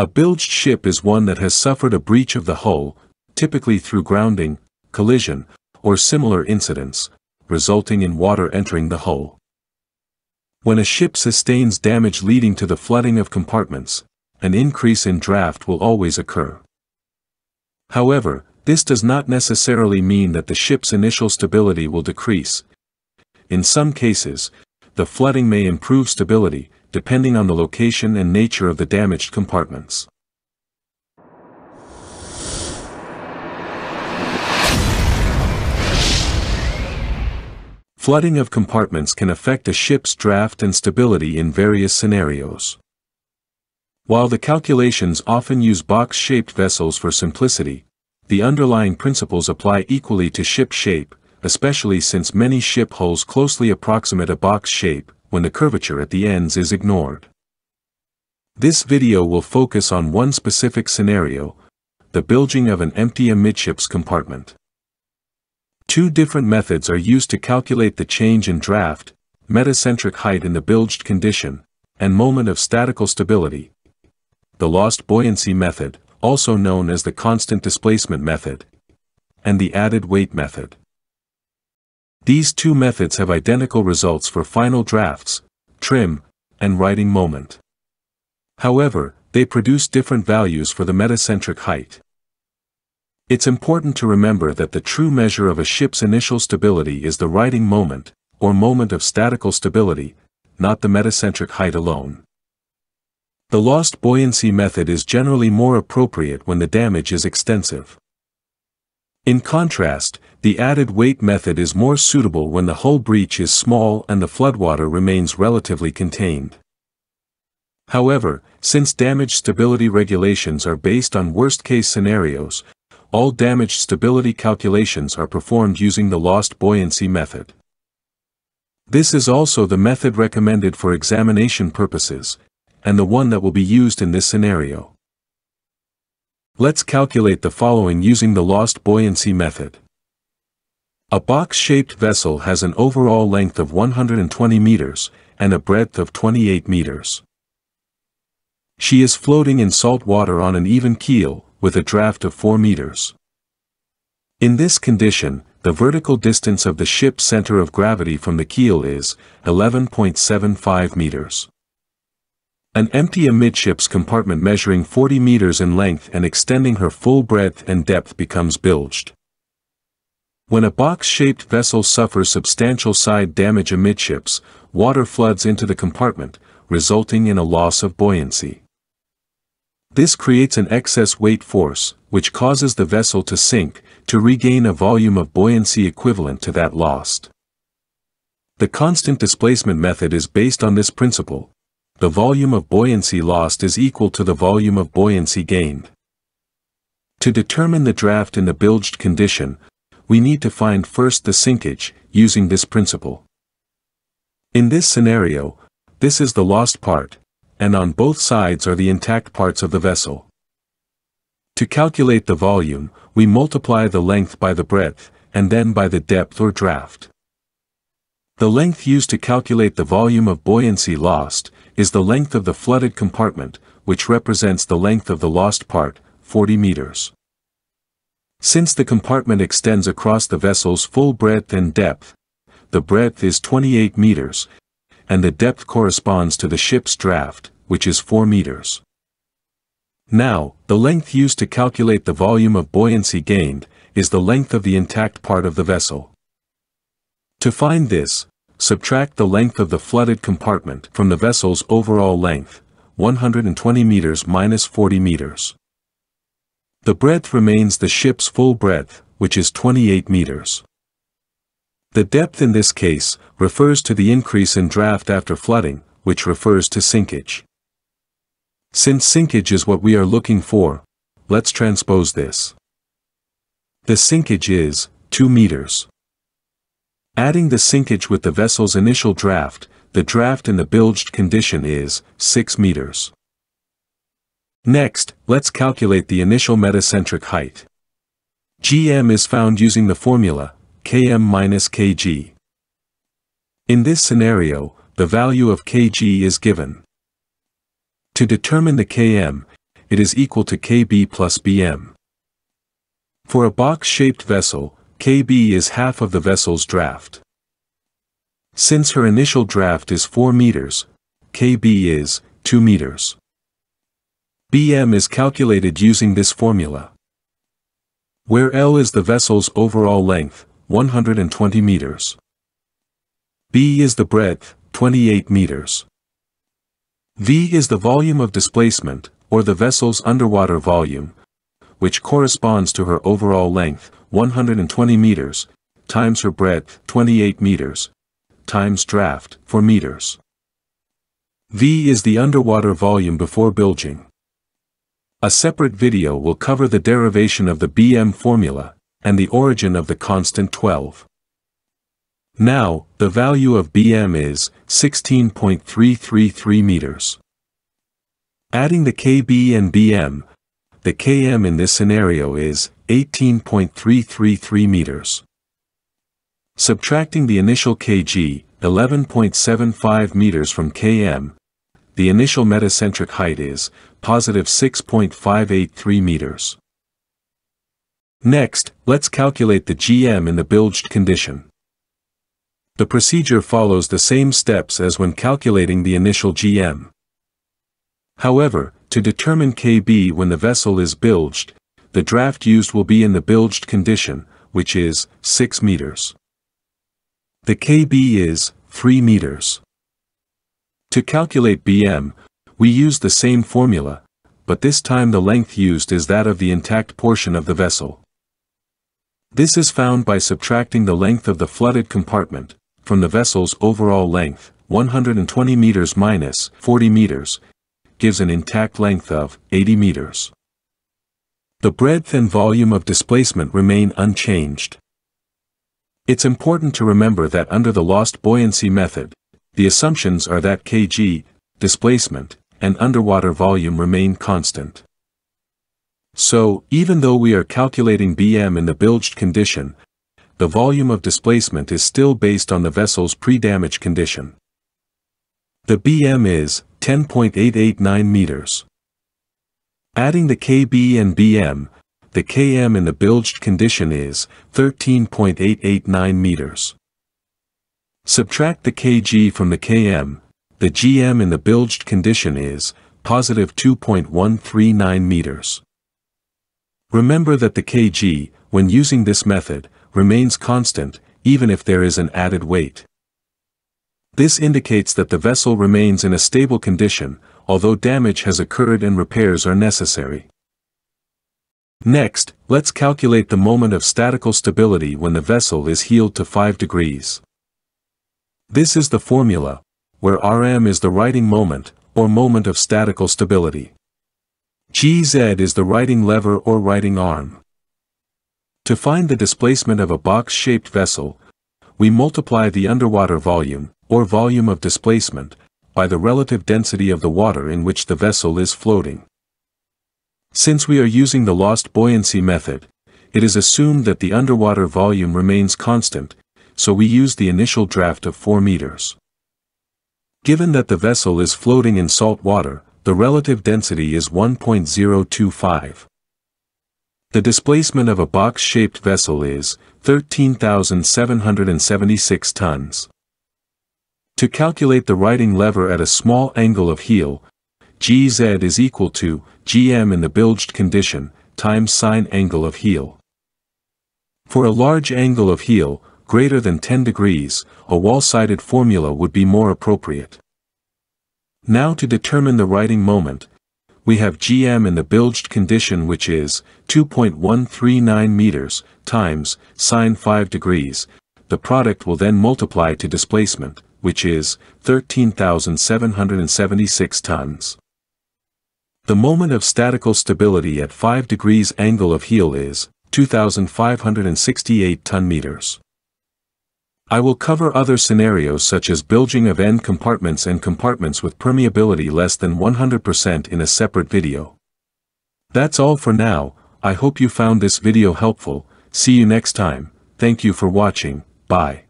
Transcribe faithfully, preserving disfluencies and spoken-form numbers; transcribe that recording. A bilged ship is one that has suffered a breach of the hull, typically through grounding, collision, or similar incidents, resulting in water entering the hull. When a ship sustains damage leading to the flooding of compartments, an increase in draft will always occur. However, this does not necessarily mean that the ship's initial stability will decrease. In some cases, the flooding may improve stability, depending on the location and nature of the damaged compartments. Flooding of compartments can affect a ship's draft and stability in various scenarios. While the calculations often use box-shaped vessels for simplicity, the underlying principles apply equally to ship shape, especially since many ship hulls closely approximate a box shape when the curvature at the ends is ignored. This video will focus on one specific scenario, the bilging of an empty amidships compartment. Two different methods are used to calculate the change in draft, metacentric height in the bilged condition, and moment of statical stability. The Lost Buoyancy Method, also known as the Constant Displacement Method, and the Added Weight Method. These two methods have identical results for final drafts, trim, and riding moment. However, they produce different values for the metacentric height. It's important to remember that the true measure of a ship's initial stability is the riding moment, or moment of statical stability, not the metacentric height alone. The Lost Buoyancy Method is generally more appropriate when the damage is extensive. In contrast, the Added Weight Method is more suitable when the hull breach is small and the floodwater remains relatively contained. However, since damage stability regulations are based on worst-case scenarios, all damage stability calculations are performed using the Lost Buoyancy Method. This is also the method recommended for examination purposes, and the one that will be used in this scenario. Let's calculate the following using the Lost Buoyancy Method. A box-shaped vessel has an overall length of one hundred twenty meters and a breadth of twenty-eight meters. She is floating in salt water on an even keel, with a draft of four meters. In this condition, the vertical distance of the ship's center of gravity from the keel is eleven point seven five meters. An empty amidships compartment measuring forty meters in length and extending her full breadth and depth becomes bilged. When a box-shaped vessel suffers substantial side damage amidships, water floods into the compartment, resulting in a loss of buoyancy. This creates an excess weight force, which causes the vessel to sink, to regain a volume of buoyancy equivalent to that lost. The Constant Displacement Method is based on this principle. The volume of buoyancy lost is equal to the volume of buoyancy gained. To determine the draft in the bilged condition, we need to find first the sinkage, using this principle. In this scenario, this is the lost part, and on both sides are the intact parts of the vessel. To calculate the volume, we multiply the length by the breadth, and then by the depth or draft. The length used to calculate the volume of buoyancy lost is the length of the flooded compartment, which represents the length of the lost part, forty meters. Since the compartment extends across the vessel's full breadth and depth, the breadth is twenty-eight meters, and the depth corresponds to the ship's draft, which is four meters. Now, the length used to calculate the volume of buoyancy gained is the length of the intact part of the vessel. To find this, subtract the length of the flooded compartment from the vessel's overall length, one hundred twenty meters minus forty meters. The breadth remains the ship's full breadth, which is twenty-eight meters. The depth in this case refers to the increase in draft after flooding, which refers to sinkage. Since sinkage is what we are looking for, let's transpose this. The sinkage is two meters. Adding the sinkage with the vessel's initial draft, the draft in the bilged condition is six meters. Next, let's calculate the initial metacentric height. G M is found using the formula, K M minus K G. In this scenario, the value of K G is given. To determine the K M, it is equal to K B plus B M. For a box-shaped vessel, K B is half of the vessel's draft. Since her initial draft is four meters, K B is two meters. B M is calculated using this formula, where L is the vessel's overall length, one hundred twenty meters. B is the breadth, twenty-eight meters. V is the volume of displacement, or the vessel's underwater volume, which corresponds to her overall length, one hundred twenty meters, times her breadth, twenty-eight meters, times draft, four meters. V is the underwater volume before bilging. A separate video will cover the derivation of the B M formula, and the origin of the constant twelve. Now, the value of B M is sixteen point three three three meters. Adding the K B and B M, the K M in this scenario is eighteen point three three three meters. Subtracting the initial K G, eleven point seven five meters from K M, the initial metacentric height is positive six point five eight three meters. Next, let's calculate the G M in the bilged condition. The procedure follows the same steps as when calculating the initial G M. However, to determine K B when the vessel is bilged, the draft used will be in the bilged condition, which is six meters. The K B is three meters. To calculate B M, we use the same formula, but this time the length used is that of the intact portion of the vessel. This is found by subtracting the length of the flooded compartment from the vessel's overall length, one hundred twenty meters minus forty meters, gives an intact length of eighty meters. The breadth and volume of displacement remain unchanged. It's important to remember that under the Lost Buoyancy Method, the assumptions are that K G, displacement, and underwater volume remain constant. So, even though we are calculating B M in the bilged condition, the volume of displacement is still based on the vessel's pre-damage condition. The B M is ten point eight eight nine meters. Adding the K B and B M, the K M in the bilged condition is thirteen point eight eight nine meters. Subtract the K G from the K M, the G M in the bilged condition is positive two point one three nine meters. Remember that the K G, when using this method, remains constant, even if there is an added weight. This indicates that the vessel remains in a stable condition, although damage has occurred and repairs are necessary. Next, let's calculate the moment of statical stability when the vessel is heeled to five degrees. This is the formula, where R M is the righting moment, or moment of statical stability. G Z is the righting lever or righting arm. To find the displacement of a box-shaped vessel, we multiply the underwater volume, or volume of displacement, by the relative density of the water in which the vessel is floating. Since we are using the Lost Buoyancy Method, it is assumed that the underwater volume remains constant, so we use the initial draft of four meters. Given that the vessel is floating in salt water, the relative density is one point zero two five. The displacement of a box-shaped vessel is thirteen thousand seven hundred seventy-six tons. To calculate the righting lever at a small angle of heel, G Z is equal to G M in the bilged condition times sine angle of heel. For a large angle of heel, greater than ten degrees, a wall-sided formula would be more appropriate. Now to determine the righting moment, we have G M in the bilged condition, which is two point one three nine meters times sine five degrees. The product will then multiply to displacement, which is thirteen thousand seven hundred seventy-six tons. The moment of statical stability at five degrees angle of heel is two thousand five hundred sixty-eight ton-meters. I will cover other scenarios such as bilging of end compartments and compartments with permeability less than one hundred percent in a separate video. That's all for now. I hope you found this video helpful. See you next time. Thank you for watching. Bye.